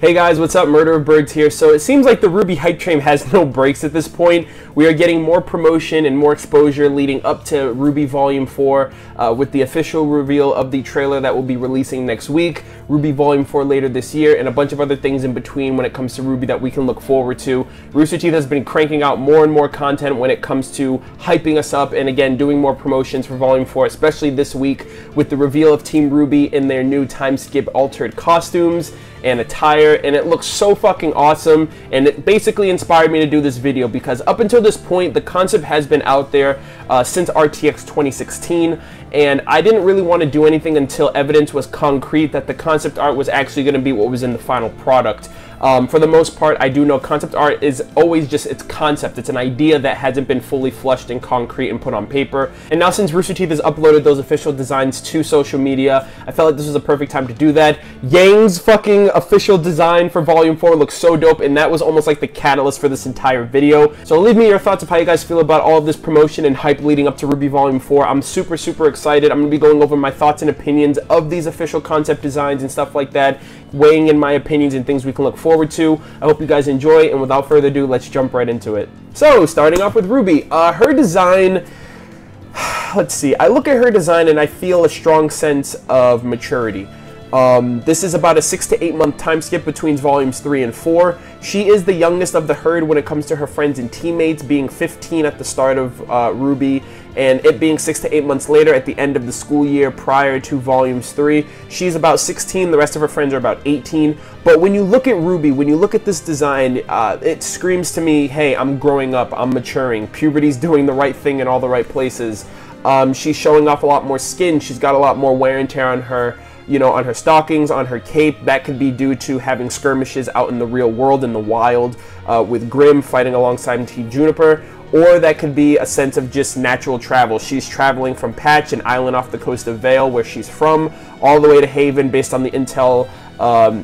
Hey guys, what's up? Murder of Birds here. So it seems like the RWBY hype train has no brakes at this point. We are getting more promotion and more exposure leading up to RWBY Volume 4 with the official reveal of the trailer that will be releasing next week, RWBY Volume 4 later this year, and a bunch of other things in between when it comes to RWBY that we can look forward to. Rooster Teeth has been cranking out more and more content when it comes to hyping us up and again doing more promotions for Volume 4, especially this week with the reveal of Team RWBY in their new time skip altered costumes and attire, and it looks so fucking awesome, and it basically inspired me to do this video because up until this point the concept has been out there since RTX 2016, and I didn't really want to do anything until evidence was concrete that the concept art was actually going to be what was in the final product. For the most part, I do know concept art is always just its concept. It's an idea that hasn't been fully flushed and concrete and put on paper. And now since Rooster Teeth has uploaded those official designs to social media, I felt like this was a perfect time to do that. Yang's fucking official design for Volume 4 looks so dope, and that was almost like the catalyst for this entire video. So leave me your thoughts of how you guys feel about all of this promotion and hype leading up to RWBY Volume 4. I'm super, super excited. I'm going to be going over my thoughts and opinions of these official concept designs and stuff like that, weighing in my opinions and things we can look forward to. I hope you guys enjoy, and without further ado, let's jump right into it. So starting off with RWBY, her design, let's see, I look at her design and I feel a strong sense of maturity. This is about a 6 to 8 month time skip between volumes 3 and 4. She is the youngest of the herd when it comes to her friends and teammates, being 15 at the start of RWBY, and it being 6 to 8 months later at the end of the school year prior to Volumes 3. She's about 16, the rest of her friends are about 18. But when you look at RWBY, when you look at this design, it screams to me, hey, I'm growing up, I'm maturing, puberty's doing the right thing in all the right places. She's showing off a lot more skin, she's got a lot more wear and tear on her, you know, on her stockings, on her cape. That could be due to having skirmishes out in the real world, in the wild, with Grimm fighting alongside Team Juniper. Or that could be a sense of just natural travel. She's traveling from Patch, an island off the coast of Vale where she's from, all the way to Haven based on the intel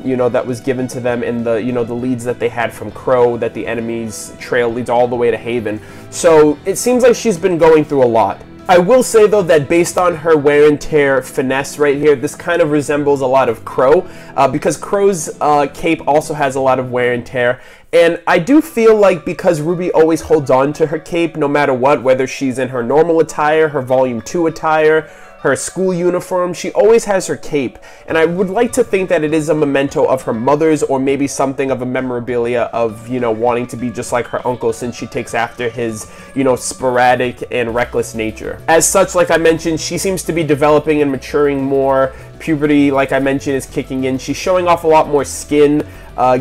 you know, that was given to them in the, you know, the leads that they had from Qrow, that the enemy's trail leads all the way to Haven. So it seems like she's been going through a lot. I will say though that based on her wear and tear finesse right here, this kind of resembles a lot of Qrow, because Crow's cape also has a lot of wear and tear. And I do feel like because RWBY always holds on to her cape no matter what, whether she's in her normal attire, her Volume 2 attire, her school uniform, she always has her cape. And I would like to think that it is a memento of her mother's, or maybe something of a memorabilia of, you know, wanting to be just like her uncle, since she takes after his, you know, sporadic and reckless nature. As such, like I mentioned, she seems to be developing and maturing more. Puberty, like I mentioned, is kicking in. She's showing off a lot more skin,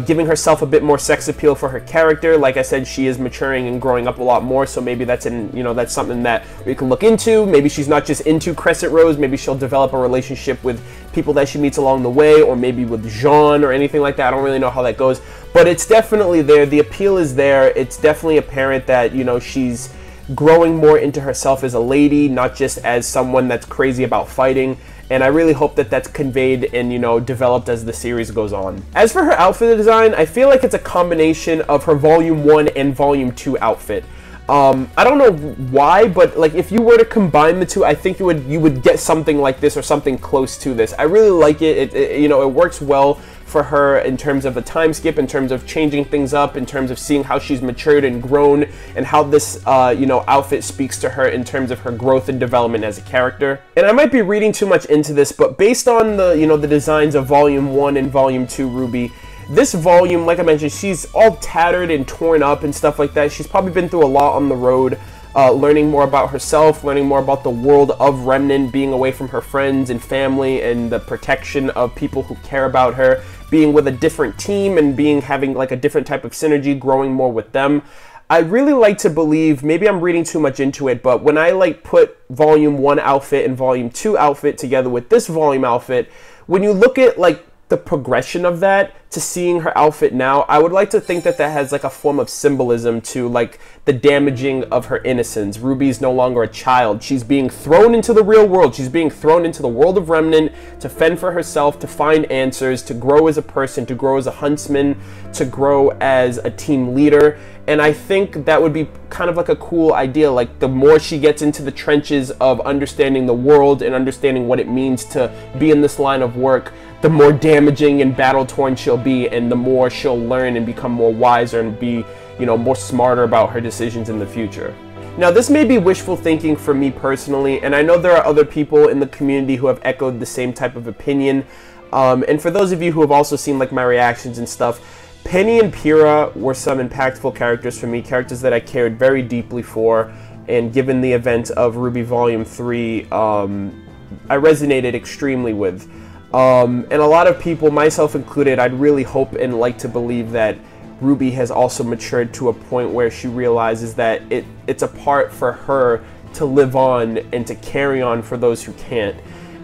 giving herself a bit more sex appeal for her character. Like I said, she is maturing and growing up a lot more, so maybe that's in, you know, that's something that we can look into. Maybe she's not just into Crescent Rose, maybe she'll develop a relationship with people that she meets along the way, or maybe with Jean or anything like that. I don't really know how that goes, but it's definitely there. The appeal is there. It's definitely apparent that, you know, she's growing more into herself as a lady, not just as someone that's crazy about fighting. And I really hope that that's conveyed and, you know, developed as the series goes on. As for her outfit design, I feel like it's a combination of her Volume 1 and Volume 2 outfit. I don't know why, but like if you were to combine the two, I think you would get something like this or something close to this. I really like it. It you know, it works well for her in terms of the time skip, in terms of changing things up, in terms of seeing how she's matured and grown, and how this you know, outfit speaks to her in terms of her growth and development as a character. And I might be reading too much into this, but based on the, you know, the designs of Volume 1 and Volume 2 RWBY, this volume, like I mentioned, she's all tattered and torn up and stuff like that. She's probably been through a lot on the road, learning more about herself, learning more about the world of Remnant, being away from her friends and family and the protection of people who care about her, being with a different team and being having like a different type of synergy, growing more with them. I really like to believe, maybe I'm reading too much into it, but when I like put Volume 1 outfit and Volume 2 outfit together with this volume outfit, when you look at like the progression of that to seeing her outfit now, I would like to think that that has like a form of symbolism to like the damaging of her innocence. RWBY's no longer a child. She's being thrown into the real world. She's being thrown into the world of Remnant to fend for herself, to find answers, to grow as a person, to grow as a huntsman, to grow as a team leader. And I think that would be kind of like a cool idea. Like the more she gets into the trenches of understanding the world and understanding what it means to be in this line of work, the more damaging and battle-torn she'll be, and the more she'll learn and become more wiser and be, you know, more smarter about her decisions in the future. Now, this may be wishful thinking for me personally, and I know there are other people in the community who have echoed the same type of opinion. And for those of you who have also seen like my reactions and stuff, Penny and Pyrrha were some impactful characters for me, characters that I cared very deeply for, and given the event of RWBY Volume 3, I resonated extremely with. And a lot of people, myself included, I'd really hope and like to believe that RWBY has also matured to a point where she realizes that it's a part for her to live on and to carry on for those who can't.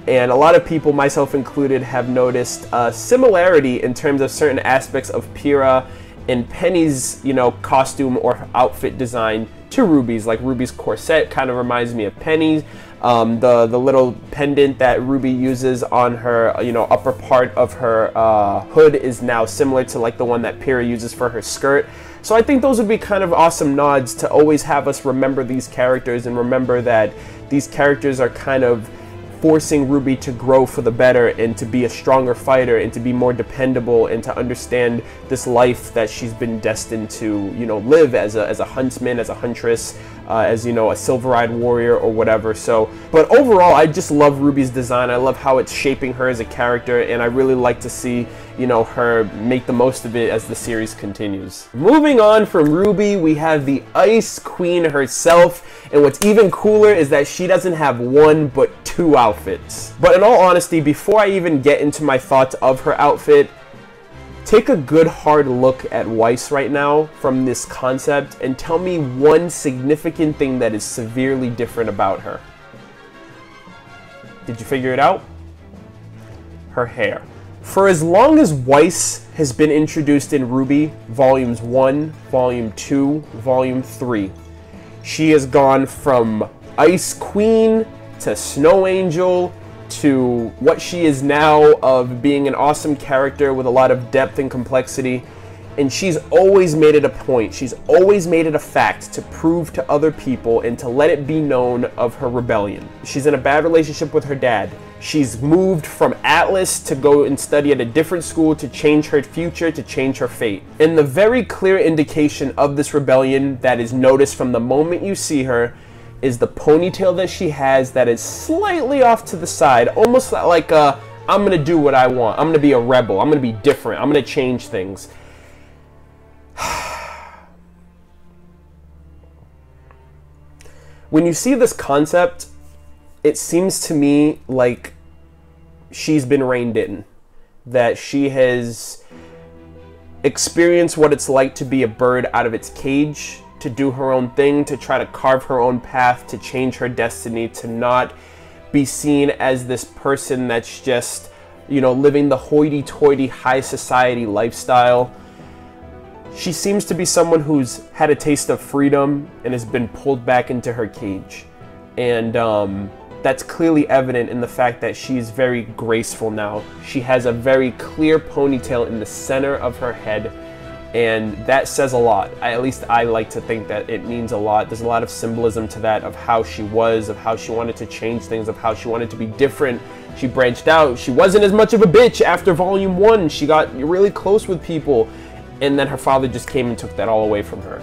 And a lot of people, myself included, have noticed a similarity in terms of certain aspects of Pyrrha and Penny's, you know, costume or outfit design to RWBY's. Like RWBY's corset kind of reminds me of Penny's. The little pendant that RWBY uses on her, you know, upper part of her hood is now similar to like the one that Pyrrha uses for her skirt. So I think those would be kind of awesome nods to always have us remember these characters and remember that these characters are kind of forcing RWBY to grow for the better and to be a stronger fighter and to be more dependable and to understand this life that she's been destined to, you know, live as a huntsman, as a huntress, as, you know, a silver-eyed warrior or whatever. So, but overall, I just love RWBY's design. I love how it's shaping her as a character, and I really like to see, you know, her make the most of it as the series continues. Moving on from RWBY, we have the Ice Queen herself, and what's even cooler is that she doesn't have one but two outfits. But in all honesty, before I even get into my thoughts of her outfit, take a good hard look at Weiss right now from this concept and tell me one significant thing that is severely different about her. Did you figure it out? Her hair. For as long as Weiss has been introduced in RWBY, Volumes 1, Volume 2, Volume 3, she has gone from Ice Queen to Snow Angel to what she is now, of being an awesome character with a lot of depth and complexity. And she's always made it a point, she's always made it a fact to prove to other people and to let it be known of her rebellion. She's in a bad relationship with her dad. She's moved from Atlas to go and study at a different school to change her future, to change her fate. And the very clear indication of this rebellion that is noticed from the moment you see her is the ponytail that she has that is slightly off to the side, almost like a, I'm gonna do what I want, I'm gonna be a rebel, I'm gonna be different, I'm gonna change things. When you see this concept, it seems to me like she's been reined in, that she has experienced what it's like to be a bird out of its cage, to do her own thing, to try to carve her own path, to change her destiny, to not be seen as this person that's just, you know, living the hoity-toity high society lifestyle. She seems to be someone who's had a taste of freedom and has been pulled back into her cage. And that's clearly evident in the fact that she's very graceful now. She has a very clear ponytail in the center of her head, and that says a lot. At least I like to think that it means a lot. There's a lot of symbolism to that, of how she was, of how she wanted to change things, of how she wanted to be different. She branched out. She wasn't as much of a bitch after Volume 1. She got really close with people, and then her father just came and took that all away from her.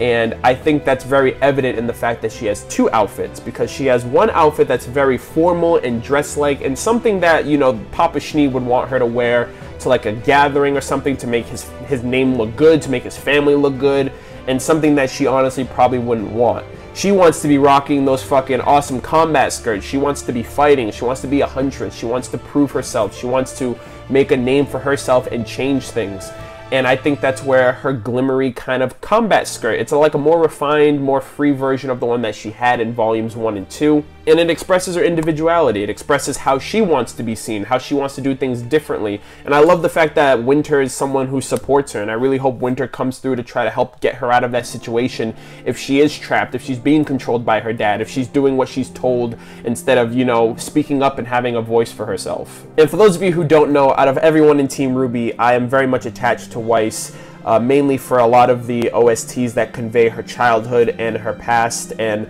And I think that's very evident in the fact that she has two outfits, because she has one outfit that's very formal and dress-like and something that, you know, Papa Schnee would want her to wear to like a gathering or something, to make his name look good, to make his family look good, and something that she honestly probably wouldn't want. She wants to be rocking those fucking awesome combat skirts. She wants to be fighting. She wants to be a huntress. She wants to prove herself. She wants to make a name for herself and change things. And I think that's where her glimmery kind of combat skirt, it's like a more refined, more free version of the one that she had in Volumes 1 and 2. And it expresses her individuality. It expresses how she wants to be seen, how she wants to do things differently. And I love the fact that Winter is someone who supports her, and I really hope Winter comes through to try to help get her out of that situation if she is trapped, if she's being controlled by her dad, if she's doing what she's told instead of, you know, speaking up and having a voice for herself. And for those of you who don't know, out of everyone in Team RWBY, I am very much attached to Weiss, mainly for a lot of the OSTs that convey her childhood and her past, and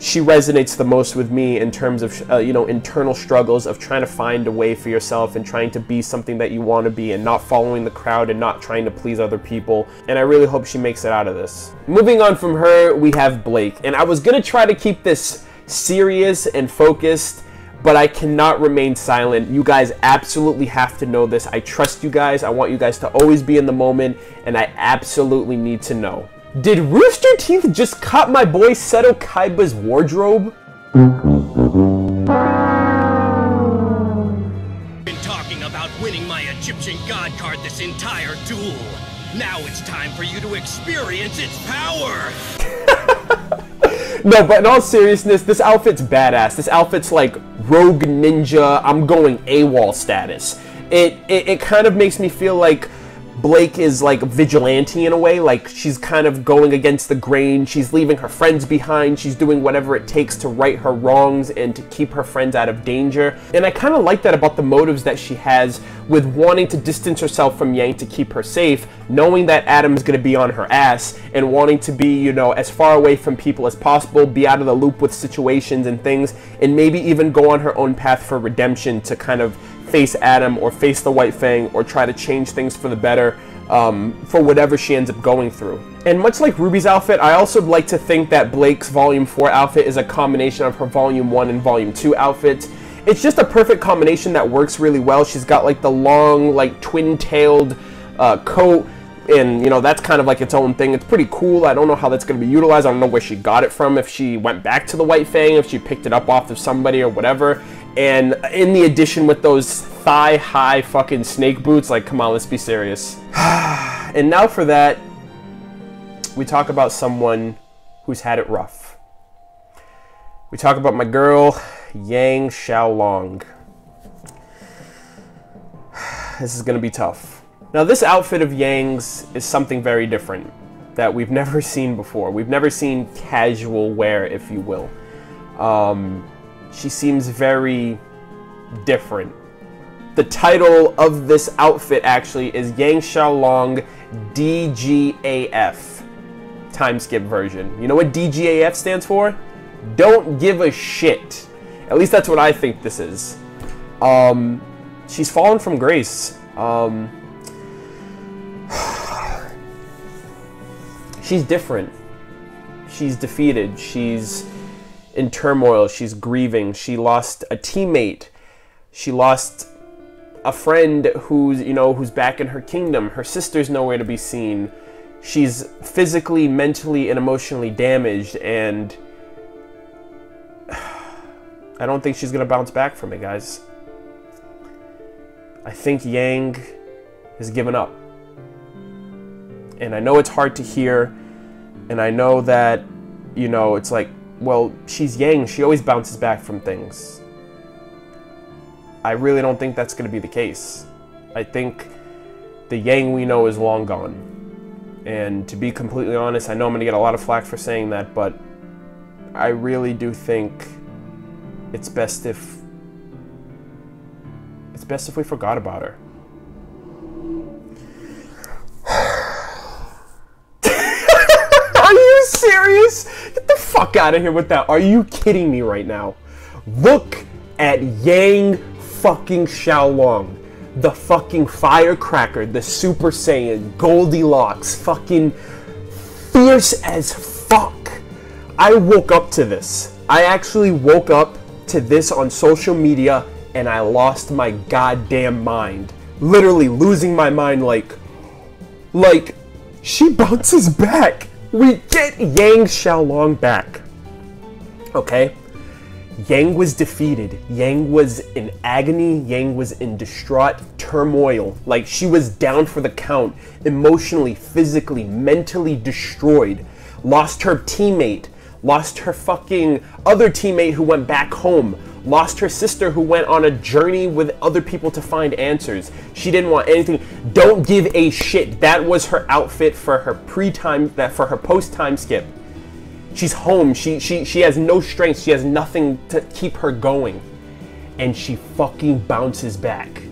she resonates the most with me in terms of, you know, internal struggles of trying to find a way for yourself and trying to be something that you want to be and not following the crowd and not trying to please other people. And I really hope she makes it out of this. Moving on from her, we have Blake. And I was going to try to keep this serious and focused, but I cannot remain silent. You guys absolutely have to know this. I trust you guys. I want you guys to always be in the moment, and I absolutely need to know. Did Rooster Teeth just cut my boy Seto Kaiba's wardrobe? I've been talking about winning my Egyptian god card this entire duel. Now it's time for you to experience its power! No, but in all seriousness, this outfit's badass. This outfit's like rogue ninja, I'm going AWOL status. It kind of makes me feel like Blake is like vigilante in a way, like she's kind of going against the grain, she's leaving her friends behind, she's doing whatever it takes to right her wrongs and to keep her friends out of danger. And I kind of like that about the motives that she has with wanting to distance herself from Yang to keep her safe, knowing that Adam's gonna be on her ass and wanting to be, you know, as far away from people as possible, be out of the loop with situations and things, and maybe even go on her own path for redemption to kind of face Adam or face the White Fang or try to change things for the better for whatever she ends up going through. And much like Ruby's outfit, I also like to think that Blake's Volume 4 outfit is a combination of her Volume 1 and Volume 2 outfits. It's just a perfect combination that works really well. She's got like the long, like twin-tailed coat, and you know, that's kind of like its own thing. It's pretty cool. I don't know how that's going to be utilized. I don't know where she got it from, if she went back to the White Fang, if she picked it up off of somebody or whatever. And in the addition with those thigh-high fucking snake boots, like, come on, let's be serious. And now for that, we talk about someone who's had it rough. We talk about my girl, Yang Xiao Long. This is gonna be tough. Now, this outfit of Yang's is something very different that we've never seen before. We've never seen casual wear, if you will. She seems very different. The title of this outfit, actually, is Yang Xiao Long DGAF time skip version. You know what DGAF stands for? Don't give a shit. At least that's what I think this is. She's fallen from grace. She's different. She's defeated. She's in turmoil. She's grieving. She lost a teammate. She lost a friend who's, you know, who's back in her kingdom. Her sister's nowhere to be seen. She's physically, mentally, and emotionally damaged, and I don't think she's gonna bounce back from it, guys. I think Yang has given up. And I know it's hard to hear, and I know that, you know, it's like, well, she's Yang, she always bounces back from things. I really don't think that's going to be the case. I think the Yang we know is long gone. And to be completely honest, I know I'm going to get a lot of flack for saying that, but I really do think it's best if... it's best if we forgot about her. Serious? Get the fuck out of here with that. Are you kidding me right now? Look at Yang fucking Xiao Long. The fucking firecracker, the Super Saiyan, Goldilocks, fucking fierce as fuck. I woke up to this. I actually woke up to this on social media and I lost my goddamn mind. Literally losing my mind like she bounces back. We get Yang Xiao Long back, okay? Yang was defeated. Yang was in agony. Yang was in distraught turmoil. Like, she was down for the count, emotionally, physically, mentally destroyed. Lost her teammate. Lost her fucking other teammate who went back home. Lost her sister who went on a journey with other people to find answers. She didn't want anything. Don't give a shit. That was her outfit for her post-time skip. She's home. She has no strength. She has nothing to keep her going. And she fucking bounces back.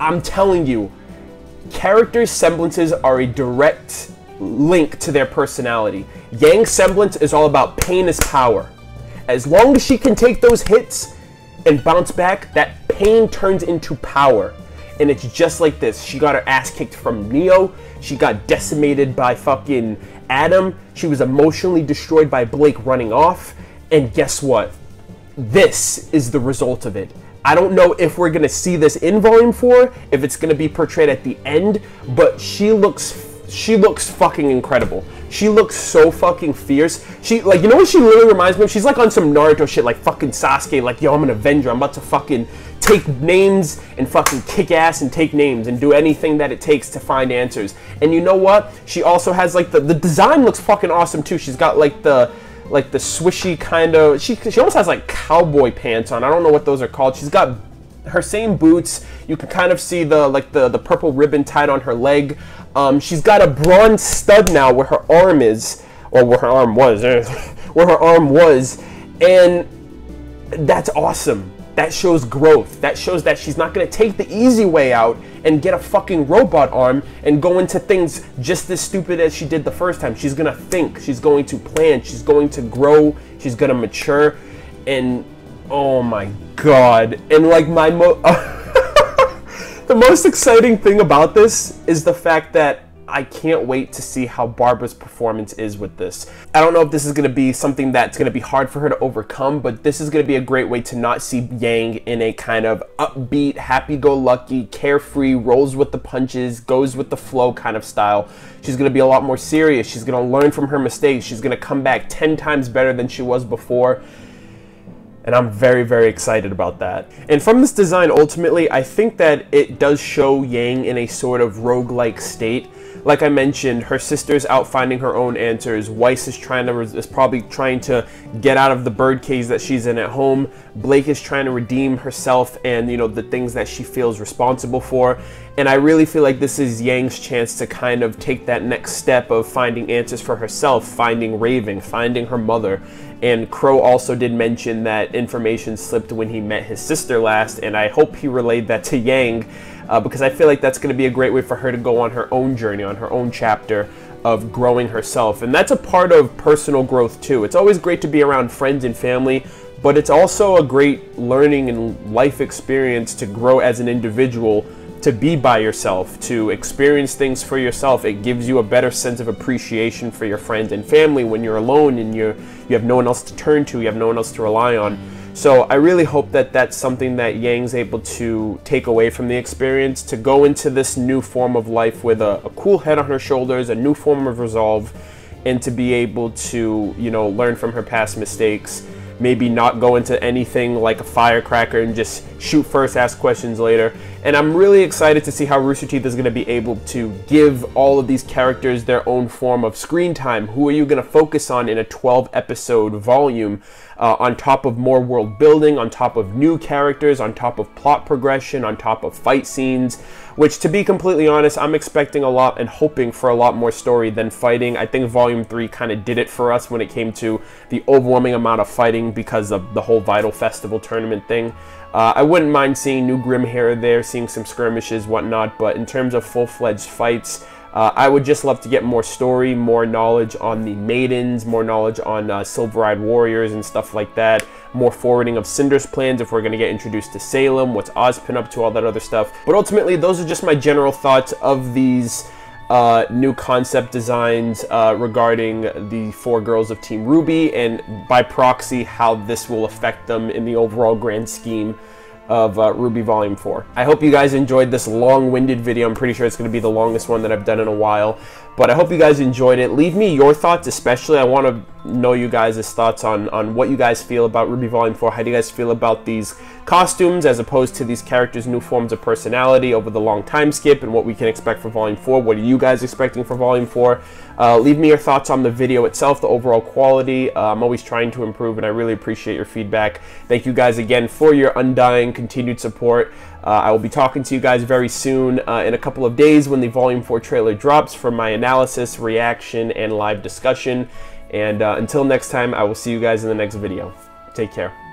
I'm telling you, characters' semblances are a direct link to their personality. Yang's semblance is all about pain is power. As long as she can take those hits and bounce back, that pain turns into power. And it's just like this. She got her ass kicked from Neo. She got decimated by fucking Adam. She was emotionally destroyed by Blake running off. And guess what? This is the result of it. I don't know if we're going to see this in Volume 4, if it's going to be portrayed at the end, but she looks fucking incredible. She looks so fucking fierce. She, like, you know what she really reminds me of? She's like on some Naruto shit, like fucking Sasuke, like, yo, I'm an Avenger. I'm about to fucking take names and fucking kick ass and take names and do anything that it takes to find answers. And you know what? She also has, like, the design looks fucking awesome too. She's got, like, the swishy kind of, she almost has like cowboy pants on. I don't know what those are called. She's got her same boots. You can kind of see the, like, the purple ribbon tied on her leg. She's got a bronze stud now where her arm is, or where her arm was, where her arm was, and that's awesome. That shows growth. That shows that she's not gonna take the easy way out and get a fucking robot arm and go into things just as stupid as she did the first time. She's gonna think, she's going to plan, she's going to grow, she's gonna mature, and oh my god. And like my the most exciting thing about this is the fact that I can't wait to see how Barbara's performance is with this. I don't know if this is going to be something that's going to be hard for her to overcome, but this is going to be a great way to not see Yang in a kind of upbeat, happy-go-lucky, carefree, rolls with the punches, goes with the flow kind of style. She's going to be a lot more serious. She's going to learn from her mistakes. She's going to come back 10 times better than she was before. And I'm very, very excited about that. And from this design, ultimately, I think that it does show Yang in a sort of roguelike state. Like I mentioned, her sister's out finding her own answers. Weiss is probably trying to get out of the bird cage that she's in at home. Blake is trying to redeem herself and, you know, the things that she feels responsible for. And I really feel like this is Yang's chance to kind of take that next step of finding answers for herself, finding Raven, finding her mother. And Qrow also did mention that information slipped when he met his sister last, and I hope he relayed that to Yang, because I feel like that's going to be a great way for her to go on her own journey, on her own chapter of growing herself. And that's a part of personal growth too. It's always great to be around friends and family, but it's also a great learning and life experience to grow as an individual, to be by yourself, to experience things for yourself. It gives you a better sense of appreciation for your friends and family when you're alone and you have no one else to turn to, you have no one else to rely on. So I really hope that that's something that Yang's able to take away from the experience, to go into this new form of life with a cool head on her shoulders, a new form of resolve, and to be able to, you know, learn from her past mistakes. Maybe not go into anything like a firecracker and just shoot first, ask questions later. And I'm really excited to see how Rooster Teeth is going to be able to give all of these characters their own form of screen time. Who are you going to focus on in a 12-episode volume? On top of more world building, on top of new characters, on top of plot progression, on top of fight scenes, which, to be completely honest, I'm expecting a lot and hoping for a lot more story than fighting. I think Volume 3 kind of did it for us when it came to the overwhelming amount of fighting because of the whole Vital Festival tournament thing. I wouldn't mind seeing new Grim here or there, seeing some skirmishes, whatnot, but in terms of full-fledged fights, I would just love to get more story, more knowledge on the Maidens, more knowledge on Silver-Eyed Warriors and stuff like that, more forwarding of Cinder's plans if we're going to get introduced to Salem, what's Ozpin up to, all that other stuff. But ultimately, those are just my general thoughts of these new concept designs regarding the four girls of Team RWBY, and by proxy, how this will affect them in the overall grand scheme of RWBY Volume 4. I hope you guys enjoyed this long-winded video. I'm pretty sure it's going to be the longest one that I've done in a while, but I hope you guys enjoyed it. Leave me your thoughts, especially. I want to know you guys' thoughts on what you guys feel about RWBY Volume 4. How do you guys feel about these costumes as opposed to these characters' new forms of personality over the long time skip, and what we can expect for Volume 4? What are you guys expecting for Volume 4? Leave me your thoughts on the video itself, the overall quality. I'm always trying to improve, and I really appreciate your feedback. Thank you guys again for your undying continued support. I will be talking to you guys very soon in a couple of days when the Volume 4 trailer drops for my analysis, reaction, and live discussion. And until next time, I will see you guys in the next video. Take care.